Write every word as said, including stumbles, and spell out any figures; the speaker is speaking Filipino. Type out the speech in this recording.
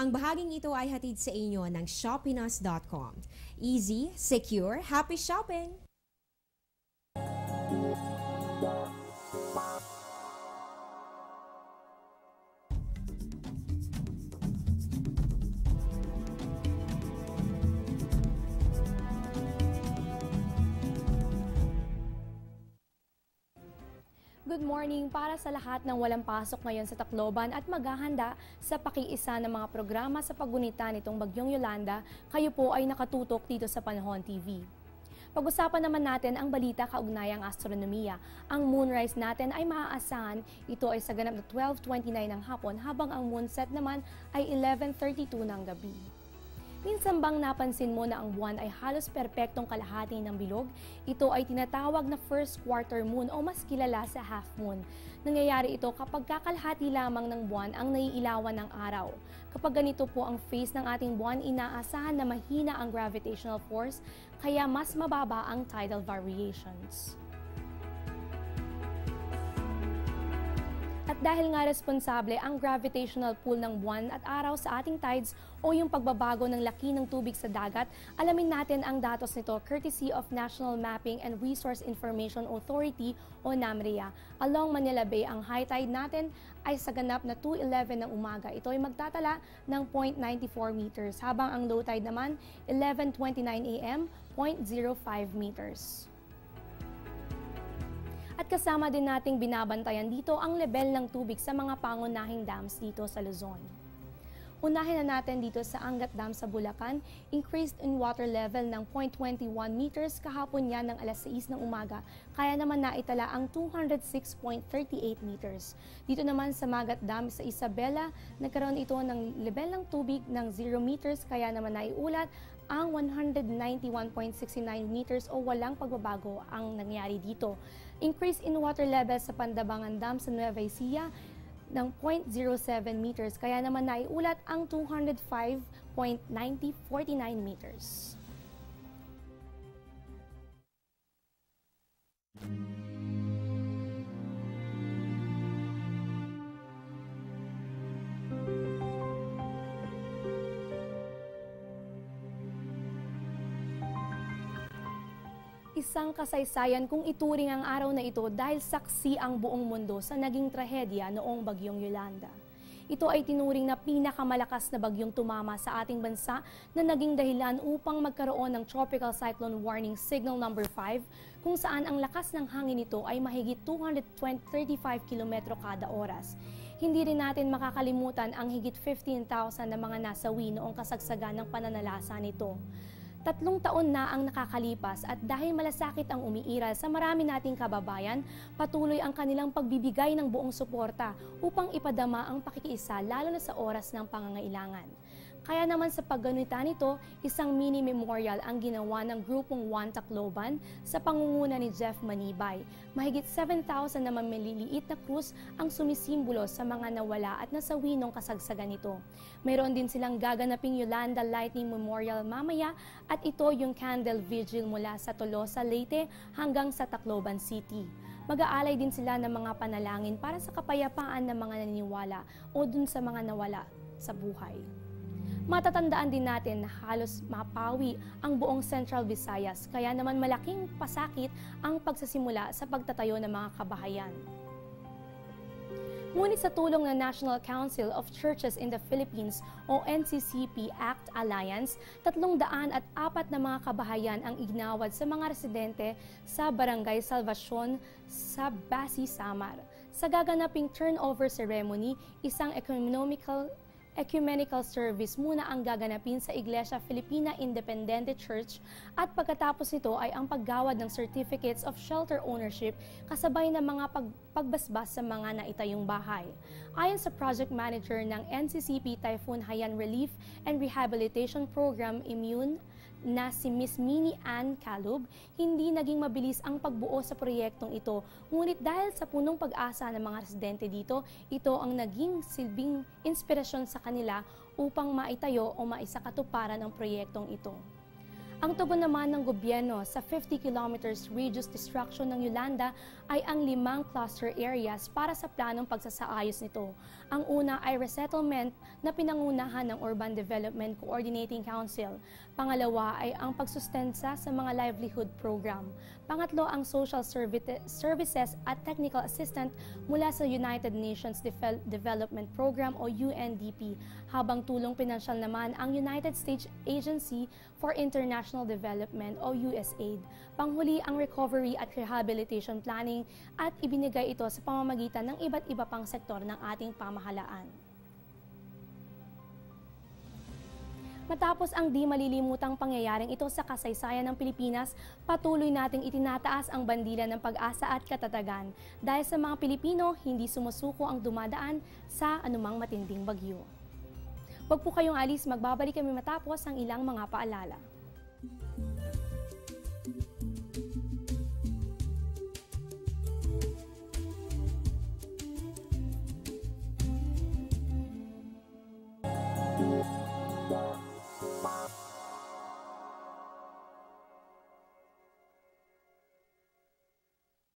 Ang bahaging ito ay hatid sa inyo ng Shopinas dot com. Easy, secure, happy shopping! Good morning para sa lahat ng walang pasok ngayon sa Tacloban at maghahanda sa pakiisa ng mga programa sa paggunita nitong Bagyong Yolanda, kayo po ay nakatutok dito sa Panahon T V. Pag-usapan naman natin ang balita kaugnayang astronomiya. Ang moonrise natin ay maaasahan, ito ay sa ganap na twelve twenty-nine ng hapon habang ang moonset naman ay eleven thirty-two ng gabi. Minsan bang napansin mo na ang buwan ay halos perpektong kalahati ng bilog? Ito ay tinatawag na first quarter moon o mas kilala sa half moon. Nangyayari ito kapag kakalahati lamang ng buwan ang naiilawan ng araw. Kapag ganito po ang phase ng ating buwan, inaasahan na mahina ang gravitational force kaya mas mababa ang tidal variations. At dahil nga responsable ang gravitational pull ng buwan at araw sa ating tides o yung pagbabago ng laki ng tubig sa dagat, alamin natin ang datos nito courtesy of National Mapping and Resource Information Authority o NAMRIA. Along Manila Bay, ang high tide natin ay sa ganap na two eleven ng umaga. Ito ay magtatala ng zero point nine four meters, habang ang low tide naman eleven twenty-nine a m, zero point zero five meters. At kasama din nating binabantayan dito ang level ng tubig sa mga pangunahing dams dito sa Luzon. Unahin na natin dito sa Angat Dam sa Bulacan, increased in water level ng zero point two one meters kahapon yan ng alas sais ng umaga, kaya naman naitala ang two hundred six point three eight meters. Dito naman sa Magat Dam sa Isabela, nagkaroon ito ng level ng tubig ng zero meters, kaya naman naiulat ang one hundred ninety-one point six nine meters o walang pagbabago ang nangyari dito. Increase in water level sa Pandabangan Dam sa Nueva Ecija ng zero point zero seven meters, kaya naman naiulat ang two hundred five point nine zero four nine meters. Isang kasaysayan kung ituring ang araw na ito dahil saksi ang buong mundo sa naging trahedya noong Bagyong Yolanda. Ito ay tinuring na pinakamalakas na bagyong tumama sa ating bansa na naging dahilan upang magkaroon ng Tropical Cyclone Warning Signal number five, kung saan ang lakas ng hangin nito ay mahigit two hundred thirty-five kilometro kada oras. Hindi rin natin makakalimutan ang higit fifteen thousand na mga nasawi noong kasagsagan ng pananalasa nito. Tatlong taon na ang nakakalipas at dahil malasakit ang umiiral sa marami nating kababayan, patuloy ang kanilang pagbibigay ng buong suporta upang ipadama ang pakikiisa lalo na sa oras ng pangangailangan. Kaya naman sa pagganita nito, isang mini memorial ang ginawa ng grupong Wantakloban sa pangunguna ni Jeff Manibay. Mahigit seven thousand na maliliit na krus ang sumisimbolo sa mga nawala at nasawi ng kasagsagan nito. Mayroon din silang gaganaping Yolanda Lightning Memorial mamaya. At ito yung candle vigil mula sa Tolosa, Leyte hanggang sa Tacloban City. Mag-aalay din sila ng mga panalangin para sa kapayapaan ng mga naniniwala o dun sa mga nawala sa buhay. Matatandaan din natin na halos mapawi ang buong Central Visayas, kaya naman malaking pasakit ang pagsasimula sa pagtatayo ng mga kabahayan. Ngunit sa tulong ng National Council of Churches in the Philippines o N C C P Act Alliance, tatlong daan at apat na mga kabahayan ang ignawad sa mga residente sa Barangay Salvacion sa Basi Samar. Sa gaganaping turnover ceremony, isang economical Ecumenical service muna ang gaganapin sa Iglesia Filipina Independiente Church at pagkatapos nito ay ang paggawad ng Certificates of Shelter Ownership kasabay ng mga pag pagbasbas sa mga naitayong bahay. Ayon sa Project Manager ng N C C P Typhoon Haiyan Relief and Rehabilitation Program Immune na si Miz Minnie Ann Calub, hindi naging mabilis ang pagbuo sa proyektong ito. Ngunit dahil sa punong pag-asa ng mga residente dito, ito ang naging silbing inspirasyon sa kanila upang maitayo o maisakatuparan ang proyektong ito. Ang tugon naman ng gobyerno sa fifty kilometers radius destruction ng Yolanda ay ang limang cluster areas para sa planong pagsasaayos nito. Ang una ay resettlement na pinangunahan ng Urban Development Coordinating Council. Pangalawa ay ang pagsustensa sa mga livelihood program. Pangatlo ang social services at technical assistance mula sa United Nations Development Program o U N D P, habang tulong pinansyal naman ang United States Agency for International Development o U S A I D. Panghuli ang recovery at rehabilitation planning at ibinigay ito sa pamamagitan ng iba't iba pang sektor ng ating pamahalaan. Matapos ang di malilimutang pangyayaring ito sa kasaysayan ng Pilipinas, patuloy nating itinataas ang bandila ng pag-asa at katatagan dahil sa mga Pilipino hindi sumusuko ang dumadaan sa anumang matinding bagyo. Huwag po kayong alis, magbabalik kami matapos ang ilang mga paalala.